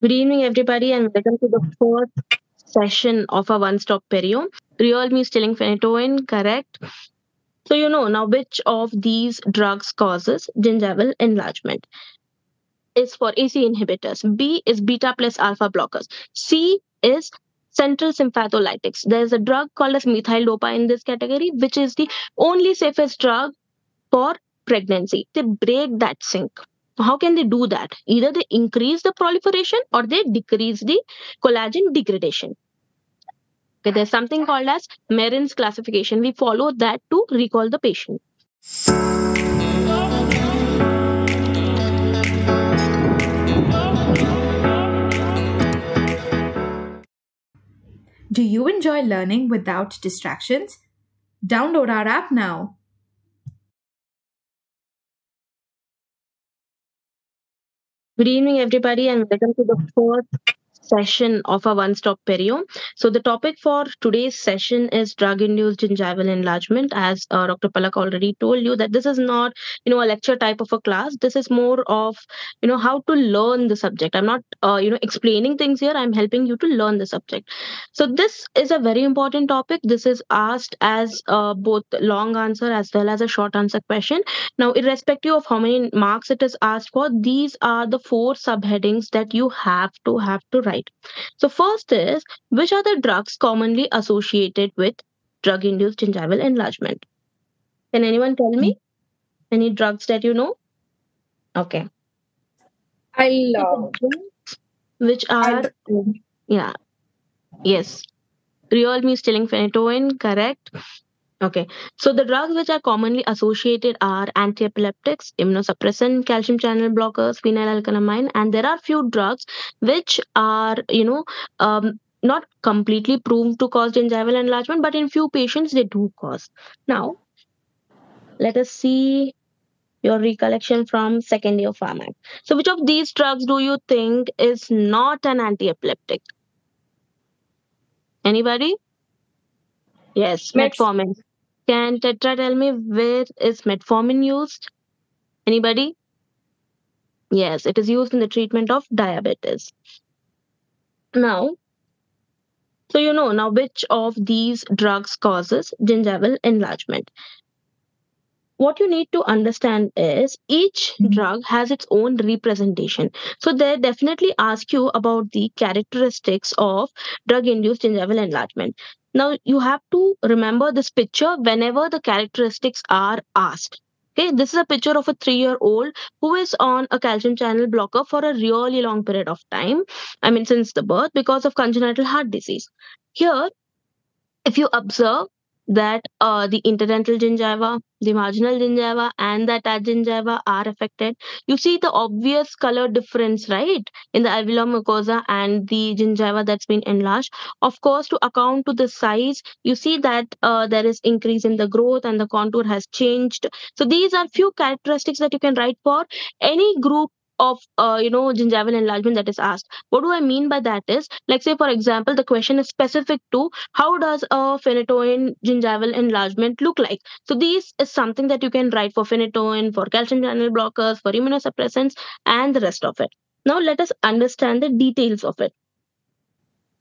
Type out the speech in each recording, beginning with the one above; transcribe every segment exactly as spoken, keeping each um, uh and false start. Good evening, everybody, and welcome to the fourth session of our one-stop perio. Real me stealing phenytoin, correct? So you know now which of these drugs causes gingival enlargement. Is for A C inhibitors. B is beta plus alpha blockers. C is central sympatholytics. There is a drug called as methyl dopa in this category, which is the only safest drug for pregnancy. They break that sink. How can they do that? Either they increase the proliferation or they decrease the collagen degradation. Okay, there's something called as Merrin's classification. We follow that to recall the patient. Do you enjoy learning without distractions? Download our app now. Good evening, everybody, and welcome to the fourth session of our one-stop perio. So the topic for today's session is drug-induced gingival enlargement. As uh, Doctor Palak already told you, that this is not, you know, a lecture type of a class. This is more of, you know, how to learn the subject. I'm not, uh, you know, explaining things here. I'm helping you to learn the subject. So this is a very important topic. This is asked as uh, both long answer as well as a short answer question. Now, irrespective of how many marks it is asked for, these are the four subheadings that you have to have to write. So first is, which are the drugs commonly associated with drug-induced gingival enlargement? Can anyone tell me? Any drugs that you know? Okay. I love. Which are, yeah, yes. Real me stealing phenytoin, correct? Okay, so the drugs which are commonly associated are antiepileptics, immunosuppressant, calcium channel blockers, phenylalkylamine, and there are few drugs which are, you know, um, not completely proved to cause gingival enlargement, but in few patients they do cause. Now, let us see your recollection from second year Pharm Act. So which of these drugs do you think is not an antiepileptic? Anybody? Yes, metformin. Next. Can Tetra tell me where is metformin used? Anybody? Yes, it is used in the treatment of diabetes. Now, so you know now which of these drugs causes gingival enlargement. What you need to understand is each drug has its own representation. So they definitely ask you about the characteristics of drug-induced gingival enlargement. Now, you have to remember this picture whenever the characteristics are asked. Okay, this is a picture of a three-year-old who is on a calcium channel blocker for a really long period of time. I mean, since the birth, because of congenital heart disease. Here, if you observe that uh, the interdental gingiva, the marginal gingiva, and the attached gingiva are affected, you see the obvious color difference, right, in the alveolar mucosa and the gingiva that's been enlarged. Of course, to account to the size, you see that uh, there is increase in the growth and the contour has changed. So these are few characteristics that you can write for any group of uh, you know gingival enlargement that is asked. What do I mean by that is, like, say for example, the question is specific to how does a phenytoin gingival enlargement look like. So this is something that you can write for phenytoin, for calcium channel blockers, for immunosuppressants, and the rest of it. Now let us understand the details of it.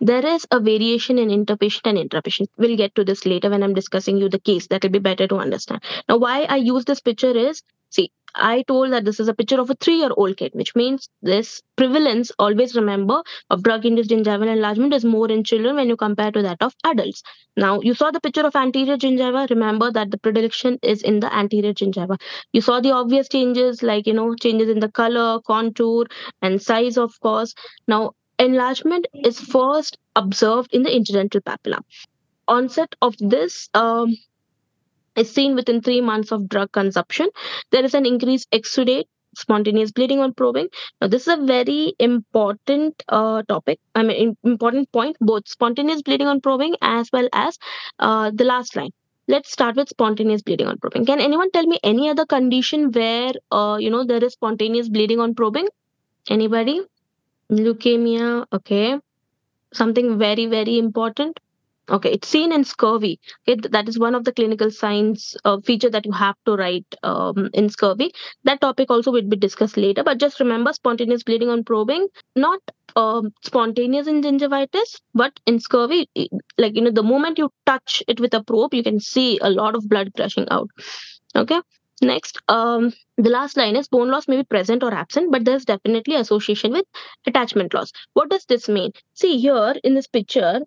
There is a variation in interpatient and intrapatient. We'll get to this later when I'm discussing you the case. That will be better to understand. Now, why I use this picture is, see, I told that this is a picture of a three-year-old kid, which means this prevalence, always remember, of drug-induced gingival enlargement is more in children when you compare to that of adults. Now, you saw the picture of anterior gingiva. Remember that the predilection is in the anterior gingiva. You saw the obvious changes, like, you know, changes in the color, contour, and size, of course. Now, enlargement is first observed in the interdental papilla. Onset of this um, is seen within three months of drug consumption. There is an increased exudate, spontaneous bleeding on probing. Now, this is a very important uh, topic, I mean, important point, both spontaneous bleeding on probing as well as uh, the last line. Let's start with spontaneous bleeding on probing. Can anyone tell me any other condition where, uh, you know, there is spontaneous bleeding on probing? Anybody? Leukemia, okay. Something very, very important. Okay, it's seen in scurvy. Okay, th- that is one of the clinical signs uh, feature that you have to write um, in scurvy. That topic also will be discussed later. But just remember, spontaneous bleeding on probing, not um, spontaneous in gingivitis, but in scurvy, like, you know, the moment you touch it with a probe, you can see a lot of blood gushing out. Okay. Next, um, the last line is bone loss may be present or absent, but there's definitely association with attachment loss. What does this mean? See here in this picture,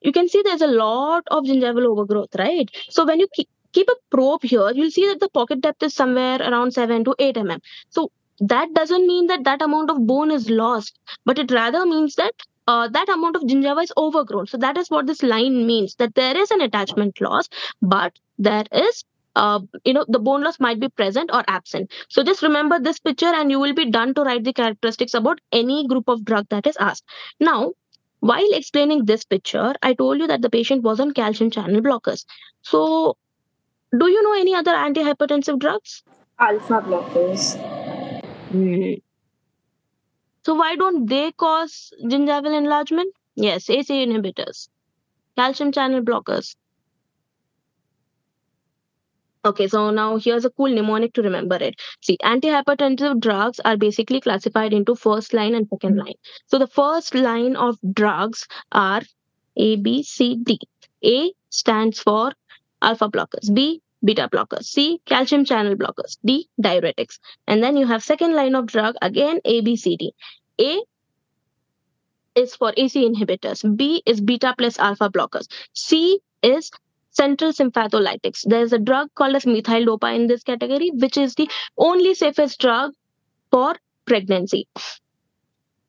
you can see there's a lot of gingival overgrowth, right? So when you keep, keep a probe here, you'll see that the pocket depth is somewhere around seven to eight millimeters. So that doesn't mean that that amount of bone is lost, but it rather means that uh, that amount of gingiva is overgrown. So that is what this line means, that there is an attachment loss, but there is, uh, you know, the bone loss might be present or absent. So just remember this picture and you will be done to write the characteristics about any group of drug that is asked. Now, while explaining this picture, I told you that the patient was on calcium channel blockers. So, do you know any other antihypertensive drugs? Alpha blockers. Mm. So, why don't they cause gingival enlargement? Yes, A C E inhibitors, calcium channel blockers. Okay, so now here's a cool mnemonic to remember it. See, antihypertensive drugs are basically classified into first line and second line. So the first line of drugs are A, B, C, D. A stands for alpha blockers, B, beta blockers, C, calcium channel blockers, D, diuretics. And then you have second line of drug, again, A, B, C, D. A is for A C E inhibitors, B is beta plus alpha blockers, C is central sympatholytics. There's a drug called as methyl dopa in this category, which is the only safest drug for pregnancy.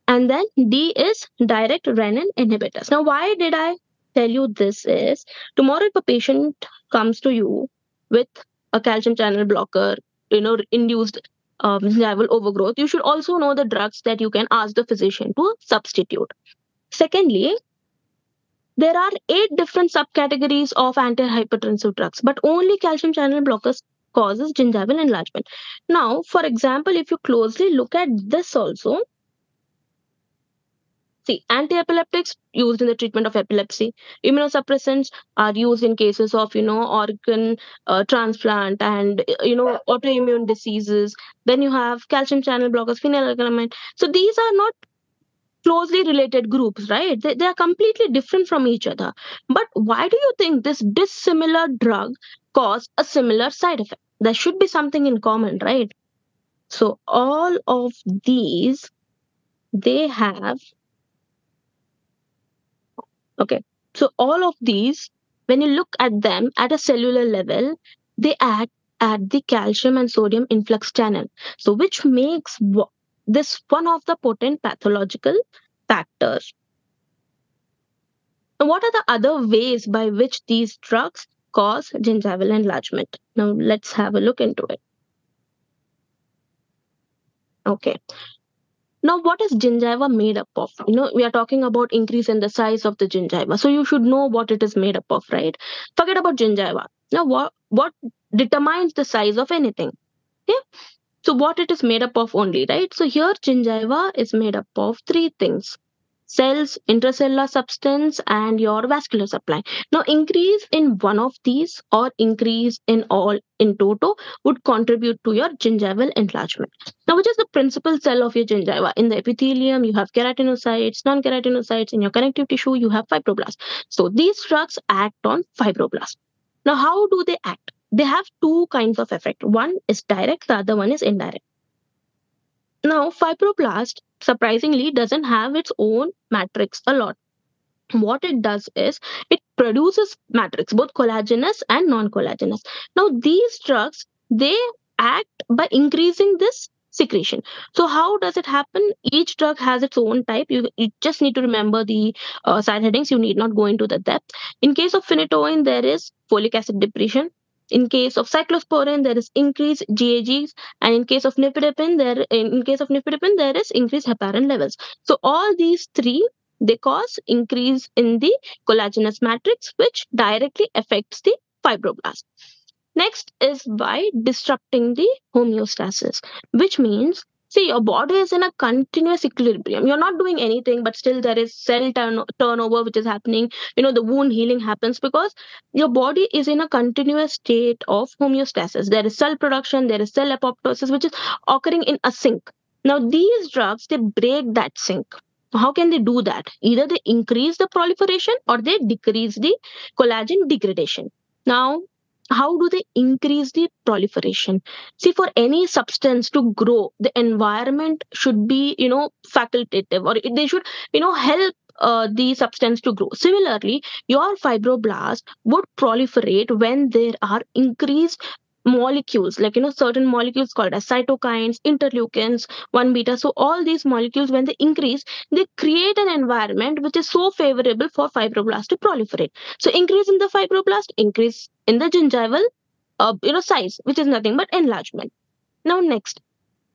And then D is direct renin inhibitors. Now, why did I tell you this is, tomorrow if a patient comes to you with a calcium channel blocker, you know, induced um, gingival overgrowth, you should also know the drugs that you can ask the physician to substitute. Secondly, there are eight different subcategories of antihypertensive drugs, but only calcium channel blockers causes gingival enlargement. Now, for example, if you closely look at this also, see, anti-epileptics used in the treatment of epilepsy, immunosuppressants are used in cases of, you know, organ uh, transplant and, you know, autoimmune diseases. Then you have calcium channel blockers, phenytoin. So these are not closely related groups, right? They, they are completely different from each other. But why do you think this dissimilar drug caused a similar side effect? There should be something in common, right? So all of these, they have, okay, so all of these, when you look at them at a cellular level, they act at the calcium and sodium influx channel. So which makes what? This one of the potent pathological factors. Now, what are the other ways by which these drugs cause gingival enlargement? Now, let's have a look into it. Okay. Now, what is gingiva made up of? You know, we are talking about increase in the size of the gingiva. So, you should know what it is made up of, right? Forget about gingiva. Now, what, what determines the size of anything? Okay. So what it is made up of only, right? So here gingiva is made up of three things: cells, intracellular substance, and your vascular supply. Now increase in one of these or increase in all in total would contribute to your gingival enlargement. Now which is the principal cell of your gingiva? In the epithelium, you have keratinocytes, non-keratinocytes. In your connective tissue, you have fibroblasts. So these drugs act on fibroblasts. Now how do they act? They have two kinds of effect. One is direct, the other one is indirect. Now, fibroblast, surprisingly, doesn't have its own matrix a lot. What it does is, it produces matrix, both collagenous and non-collagenous. Now, these drugs, they act by increasing this secretion. So, how does it happen? Each drug has its own type. You, you just need to remember the uh, side headings. You need not go into the depth. In case of phenytoin, there is folic acid depression. In case of cyclosporine, there is increased G A Gs, and in case of nifedipine, there in case of nifedipine, there is increased heparin levels. So all these three, they cause increase in the collagenous matrix, which directly affects the fibroblast. Next is by disrupting the homeostasis, which means See, your body is in a continuous equilibrium. You're not doing anything, but still there is cell turn- turnover which is happening. You know, the wound healing happens because your body is in a continuous state of homeostasis. There is cell production, there is cell apoptosis, which is occurring in a sink. Now, these drugs, they break that sink. How can they do that? Either they increase the proliferation or they decrease the collagen degradation. Now, how do they increase the proliferation? See, for any substance to grow, the environment should be, you know, facultative, or they should, you know, help uh, the substance to grow. Similarly, your fibroblast would proliferate when there are increased molecules, like, you know, certain molecules called as cytokines, interleukins, one beta. So all these molecules, when they increase, they create an environment which is so favorable for fibroblasts to proliferate. So increase in the fibroblast, increase in the gingival, uh, you know, size, which is nothing but enlargement. Now next,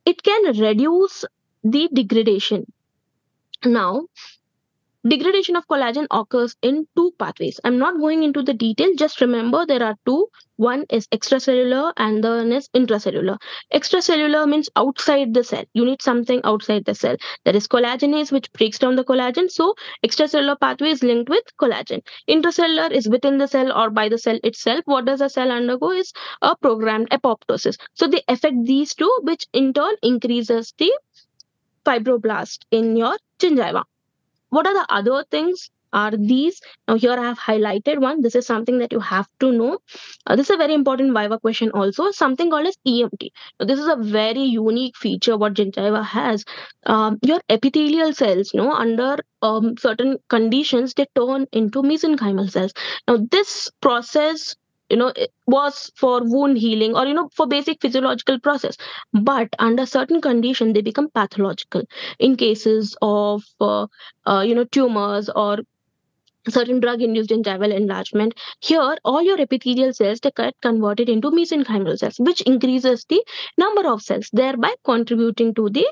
it can reduce the degradation. Now, degradation of collagen occurs in two pathways. I'm not going into the detail. Just remember there are two. One is extracellular and the one is intracellular. Extracellular means outside the cell. You need something outside the cell. There is collagenase which breaks down the collagen. So extracellular pathway is linked with collagen. Intracellular is within the cell or by the cell itself. What does a cell undergo is a programmed apoptosis. So they affect these two, which in turn increases the fibroblast in your gingiva. What are the other things are these? Now here I have highlighted one. This is something that you have to know. Uh, this is a very important Viva question also, something called as E M T. Now, this is a very unique feature what gingiva has. Um, your epithelial cells, you know, under um, certain conditions, they turn into mesenchymal cells. Now this process, you know, it was for wound healing or, you know, for basic physiological process. But under certain condition, they become pathological in cases of, uh, uh, you know, tumors or certain drug-induced gingival enlargement. Here, all your epithelial cells, they get converted into mesenchymal cells, which increases the number of cells, thereby contributing to the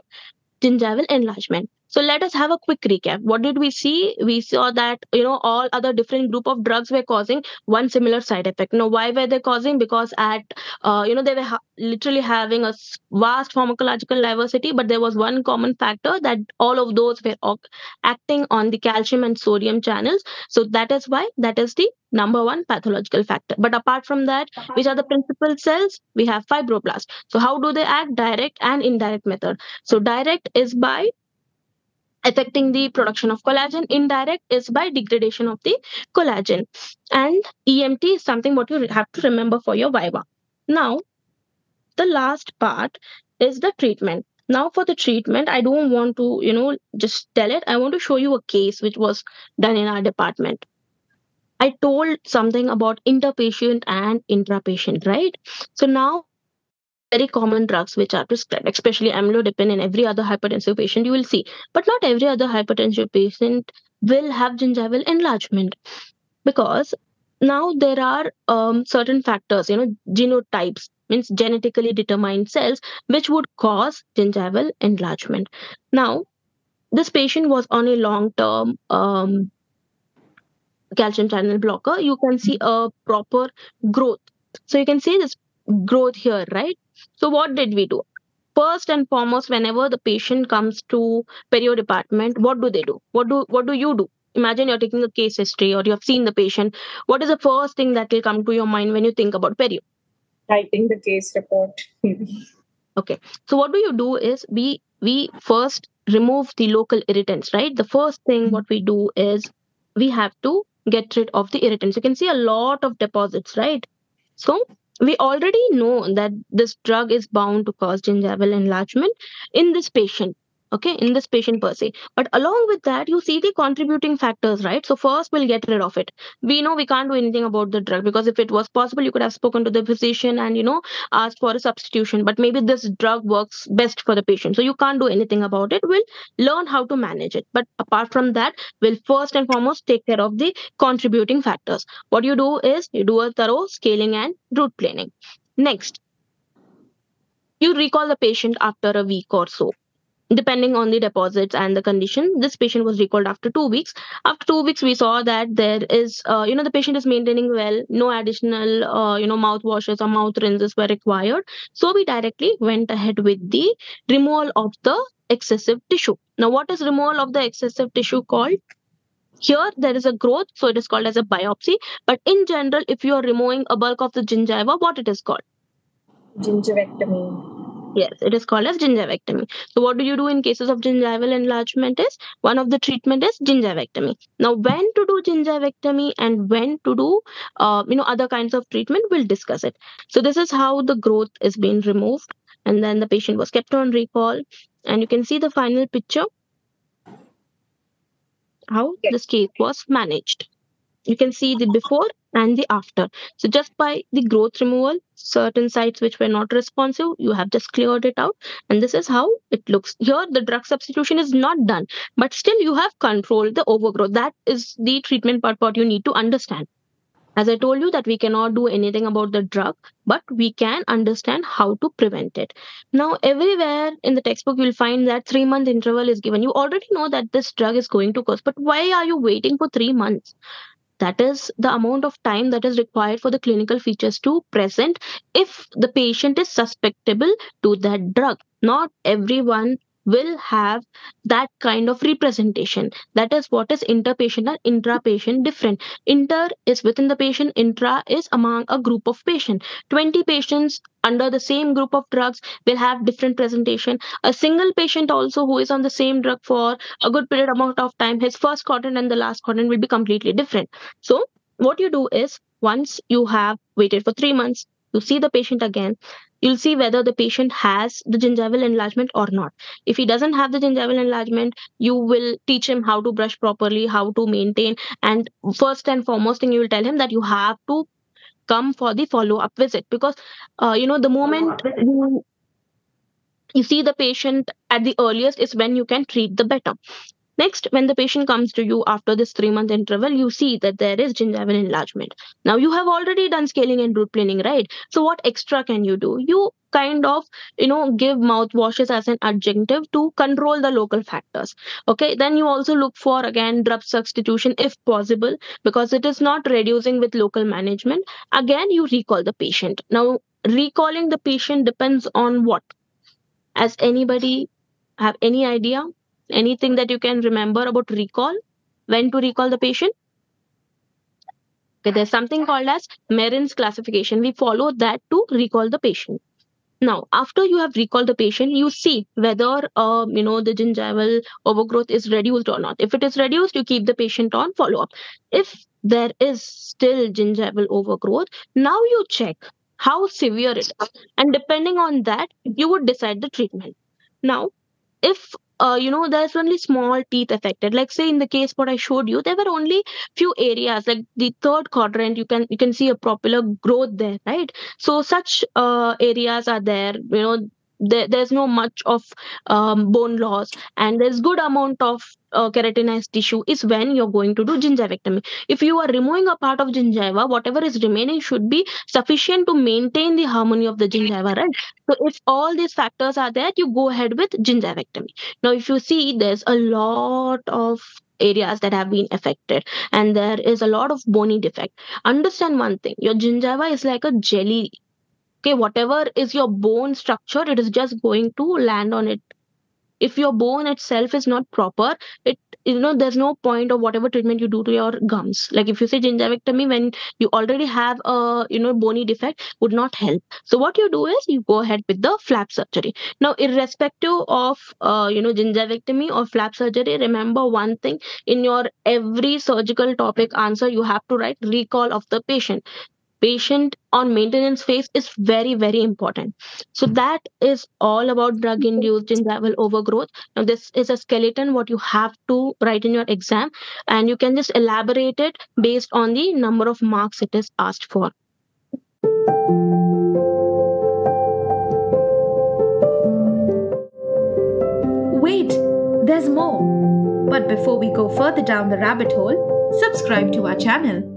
gingival enlargement. So let us have a quick recap. What did we see? We saw that, you know, all other different group of drugs were causing one similar side effect. Now, why were they causing? Because at, uh, you know, they were ha- literally having a vast pharmacological diversity, but there was one common factor that all of those were o- acting on the calcium and sodium channels. So that is why that is the number one pathological factor. But apart from that, which are the principal cells? We have fibroblasts. So how do they act? Direct and indirect method. So direct is by affecting the production of collagen, indirect is by degradation of the collagen. And E M T is something what you have to remember for your Viva. Now, the last part is the treatment. Now, for the treatment, I don't want to, you know, just tell it. I want to show you a case which was done in our department. I told something about interpatient and intrapatient, right? So now, very common drugs which are prescribed, especially amlodipine and every other hypertensive patient you will see. But not every other hypertensive patient will have gingival enlargement because now there are um, certain factors, you know, genotypes, means genetically determined cells, which would cause gingival enlargement. Now, this patient was on a long-term um, calcium channel blocker. You can see a proper growth. So you can see this growth here, right? So what did we do? First and foremost, whenever the patient comes to perio department, what do they do? What do what do you do? Imagine you're taking a case history or you have seen the patient. What is the first thing that will come to your mind when you think about perio? Writing the case report, maybe. Okay. So what do you do is we we first remove the local irritants, right? The first thing what we do is we have to get rid of the irritants. You can see a lot of deposits, right? So we already know that this drug is bound to cause gingival enlargement in this patient, okay, in this patient per se. But along with that, you see the contributing factors, right? So first, we'll get rid of it. We know we can't do anything about the drug because if it was possible, you could have spoken to the physician and, you know, asked for a substitution. But maybe this drug works best for the patient. So you can't do anything about it. We'll learn how to manage it. But apart from that, we'll first and foremost take care of the contributing factors. What you do is you do a thorough scaling and root planing. Next, you recall the patient after a week or so. depending on the deposits and the condition. This patient was recalled after two weeks. After two weeks, we saw that there is, uh, you know, the patient is maintaining well. No additional, uh, you know, mouth washes or mouth rinses were required. So we directly went ahead with the removal of the excessive tissue. Now, what is removal of the excessive tissue called? Here, there is a growth, so it is called as a biopsy. But in general, if you are removing a bulk of the gingiva, what it is called? Gingivectomy. Yes, it is called as gingivectomy. So what do you do in cases of gingival enlargement is, one of the treatment is gingivectomy. Now, when to do gingivectomy and when to do, uh, you know, other kinds of treatment, we'll discuss it. So this is how the growth is being removed. And then the patient was kept on recall. And you can see the final picture, how this case was managed. You can see the before and the after. So just by the growth removal, certain sites which were not responsive, you have just cleared it out. And this is how it looks. Here, the drug substitution is not done, but still you have controlled the overgrowth. That is the treatment part what you need to understand. As I told you that we cannot do anything about the drug, but we can understand how to prevent it. Now, everywhere in the textbook, you'll find that three-month interval is given. You already know that this drug is going to cause, but why are you waiting for three months? That is the amount of time that is required for the clinical features to present if the patient is susceptible to that drug. Not everyone will have that kind of representation. That is what is interpatient and intrapatient different. Inter is within the patient, intra is among a group of patients. twenty patients under the same group of drugs will have different presentation. A single patient also who is on the same drug for a good period amount of time, his first quadrant and the last quadrant will be completely different. So what you do is, once you have waited for three months, you see the patient again. You'll see whether the patient has the gingival enlargement or not. If he doesn't have the gingival enlargement, you will teach him how to brush properly, how to maintain. And first and foremost thing, you will tell him that you have to come for the follow-up visit. Because, uh, you know, the moment you, you see the patient at the earliest is when you can treat the better. Next, when the patient comes to you after this three-month interval, you see that there is gingival enlargement. Now, you have already done scaling and root planing, right? So what extra can you do? You kind of, you know, give mouthwashes as an adjunctive to control the local factors. Okay, then you also look for, again, drug substitution if possible, because it is not reducing with local management. Again, you recall the patient. Now, recalling the patient depends on what? Has anybody have any idea? Anything that you can remember about recall? When to recall the patient? Okay, there's something called as Merrin's classification. We follow that to recall the patient. Now, after you have recalled the patient, you see whether uh, you know the gingival overgrowth is reduced or not. If it is reduced, you keep the patient on follow-up. If there is still gingival overgrowth, now you check how severe it is. And depending on that, you would decide the treatment. Now, if Uh, you know, there's only small teeth affected. Like say in the case what I showed you, there were only few areas like the third quadrant. You can you can see a propular growth there, right? So such uh, areas are there. You know, there, there's no much of um, bone loss, and there's good amount of uh, keratinized tissue. Is when you're going to do gingivectomy. If you are removing a part of gingiva, whatever is remaining should be sufficient to maintain the harmony of the gingiva, right? So if all these factors are there, you go ahead with gingivectomy. Now, if you see, there's a lot of areas that have been affected and there is a lot of bony defect. Understand one thing, your gingiva is like a jelly. Okay, whatever is your bone structure, it is just going to land on it. If your bone itself is not proper, it you know, there's no point of whatever treatment you do to your gums. Like if you say gingivectomy, when you already have a, you know, bony defect, would not help. So what you do is you go ahead with the flap surgery. Now, irrespective of, uh, you know, gingivectomy or flap surgery, remember one thing, in your every surgical topic answer, you have to write recall of the patient. Patient on maintenance phase is very, very important. So that is all about drug-induced gingival overgrowth. Now, this is a skeleton, what you have to write in your exam, and you can just elaborate it based on the number of marks it is asked for. Wait, there's more. But before we go further down the rabbit hole, subscribe to our channel.